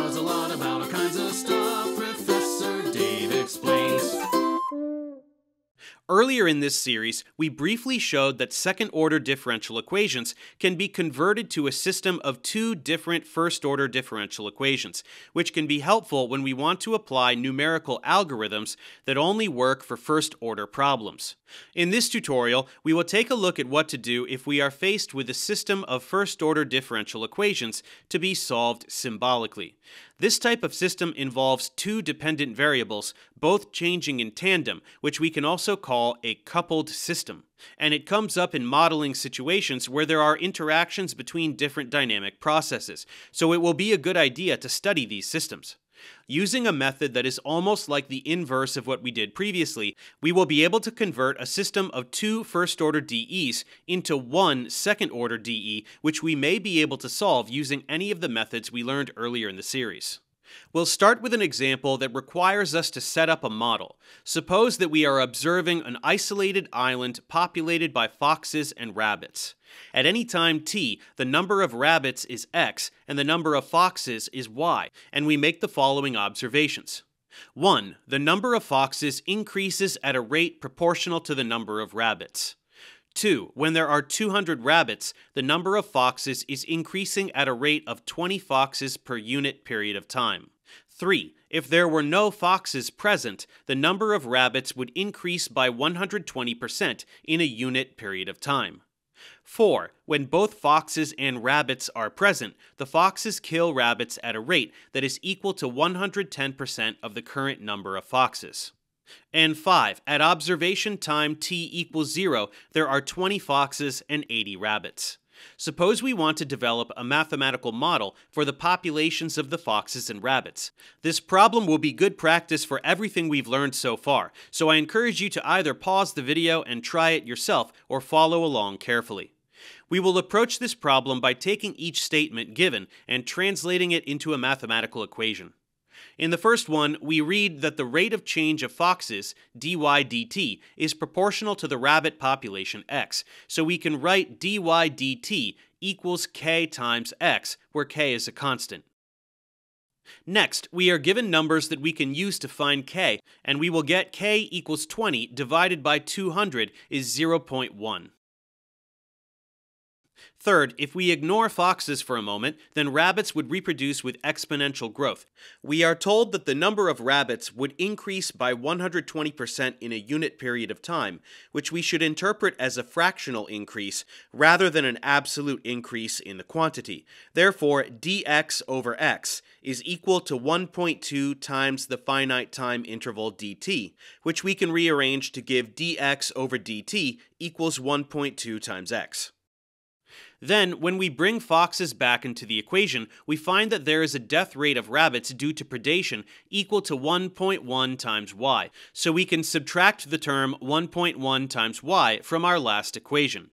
knows a lot about all kinds of stuff. Professor Dave Explains. Earlier in this series, we briefly showed that second-order differential equations can be converted to a system of two different first-order differential equations, which can be helpful when we want to apply numerical algorithms that only work for first-order problems. In this tutorial, we will take a look at what to do if we are faced with a system of first-order differential equations to be solved symbolically. This type of system involves two dependent variables, both changing in tandem, which we can also call a coupled system. And it comes up in modeling situations where there are interactions between different dynamic processes, so it will be a good idea to study these systems. Using a method that is almost like the inverse of what we did previously, we will be able to convert a system of two first-order DEs into one second-order DE, which we may be able to solve using any of the methods we learned earlier in the series. We'll start with an example that requires us to set up a model. Suppose that we are observing an isolated island populated by foxes and rabbits. At any time t, the number of rabbits is x and the number of foxes is y, and we make the following observations. 1. The number of foxes increases at a rate proportional to the number of rabbits. 2. When there are 200 rabbits, the number of foxes is increasing at a rate of 20 foxes per unit period of time. 3. If there were no foxes present, the number of rabbits would increase by 120% in a unit period of time. 4. When both foxes and rabbits are present, the foxes kill rabbits at a rate that is equal to 110% of the current number of foxes. And 5. At observation time t equals 0, there are 20 foxes and 80 rabbits. Suppose we want to develop a mathematical model for the populations of the foxes and rabbits. This problem will be good practice for everything we've learned so far, so I encourage you to either pause the video and try it yourself or follow along carefully. We will approach this problem by taking each statement given and translating it into a mathematical equation. In the first one, we read that the rate of change of foxes, dy dt, is proportional to the rabbit population x, so we can write dy dt equals k times x, where k is a constant. Next, we are given numbers that we can use to find k, and we will get k equals 20 divided by 200 is 0.1. Third, if we ignore foxes for a moment, then rabbits would reproduce with exponential growth. We are told that the number of rabbits would increase by 120% in a unit period of time, which we should interpret as a fractional increase rather than an absolute increase in the quantity. Therefore, dx over x is equal to 1.2 times the finite time interval dt, which we can rearrange to give dx over dt equals 1.2 times x. Then, when we bring foxes back into the equation, we find that there is a death rate of rabbits due to predation equal to 1.1 times y, so we can subtract the term 1.1 times y from our last equation.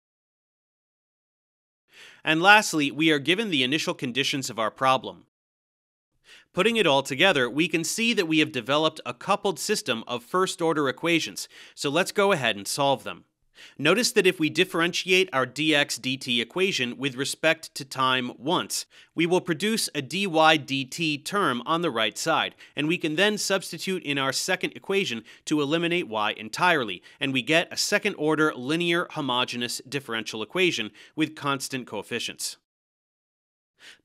And lastly, we are given the initial conditions of our problem. Putting it all together, we can see that we have developed a coupled system of first-order equations, so let's go ahead and solve them. Notice that if we differentiate our dx dt equation with respect to time once, we will produce a dy dt term on the right side, and we can then substitute in our second equation to eliminate y entirely, and we get a second-order linear homogeneous differential equation with constant coefficients.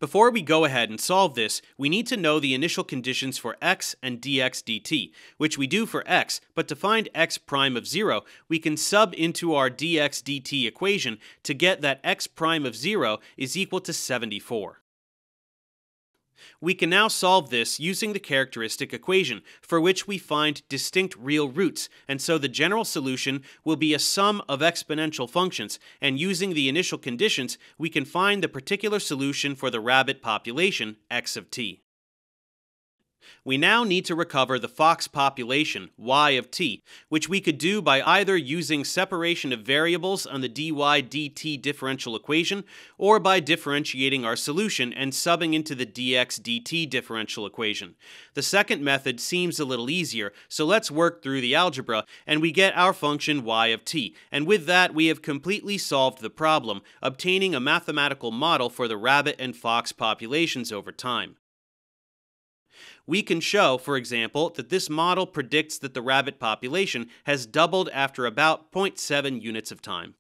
Before we go ahead and solve this, we need to know the initial conditions for x and dx dt, which we do for x, but to find x prime of 0, we can sub into our dx dt equation to get that x prime of 0 is equal to 74. We can now solve this using the characteristic equation, for which we find distinct real roots, and so the general solution will be a sum of exponential functions, and using the initial conditions, we can find the particular solution for the rabbit population, x of t. We now need to recover the fox population, y of t, which we could do by either using separation of variables on the dy dt differential equation, or by differentiating our solution and subbing into the dx dt differential equation. The second method seems a little easier, so let's work through the algebra, and we get our function y of t, and with that we have completely solved the problem, obtaining a mathematical model for the rabbit and fox populations over time. We can show, for example, that this model predicts that the rabbit population has doubled after about 0.7 units of time.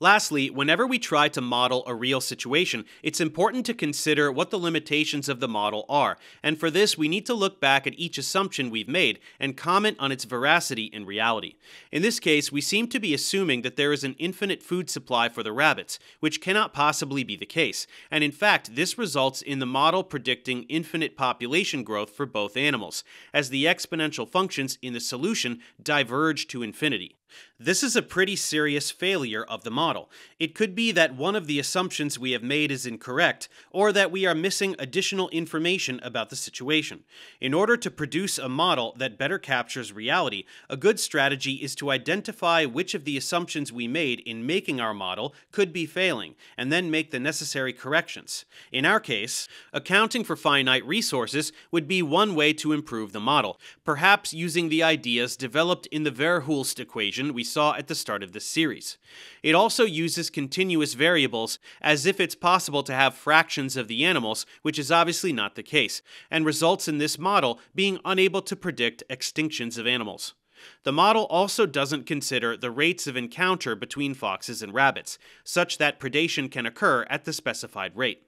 Lastly, whenever we try to model a real situation, it's important to consider what the limitations of the model are, and for this we need to look back at each assumption we've made and comment on its veracity in reality. In this case, we seem to be assuming that there is an infinite food supply for the rabbits, which cannot possibly be the case, and in fact this results in the model predicting infinite population growth for both animals, as the exponential functions in the solution diverge to infinity. This is a pretty serious failure of the model. It could be that one of the assumptions we have made is incorrect, or that we are missing additional information about the situation. In order to produce a model that better captures reality, a good strategy is to identify which of the assumptions we made in making our model could be failing, and then make the necessary corrections. In our case, accounting for finite resources would be one way to improve the model, perhaps using the ideas developed in the Verhulst equation we saw at the start of this series. It also uses continuous variables as if it's possible to have fractions of the animals, which is obviously not the case, and results in this model being unable to predict extinctions of animals. The model also doesn't consider the rates of encounter between foxes and rabbits, such that predation can occur at the specified rate.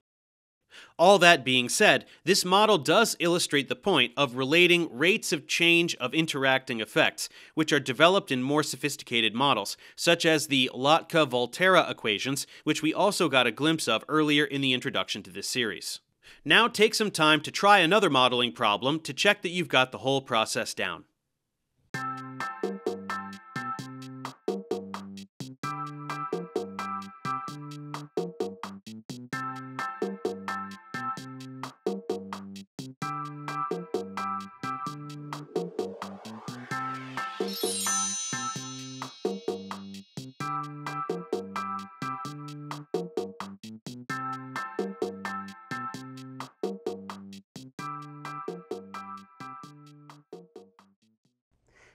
All that being said, this model does illustrate the point of relating rates of change of interacting effects, which are developed in more sophisticated models, such as the Lotka-Volterra equations, which we also got a glimpse of earlier in the introduction to this series. Now take some time to try another modeling problem to check that you've got the whole process down.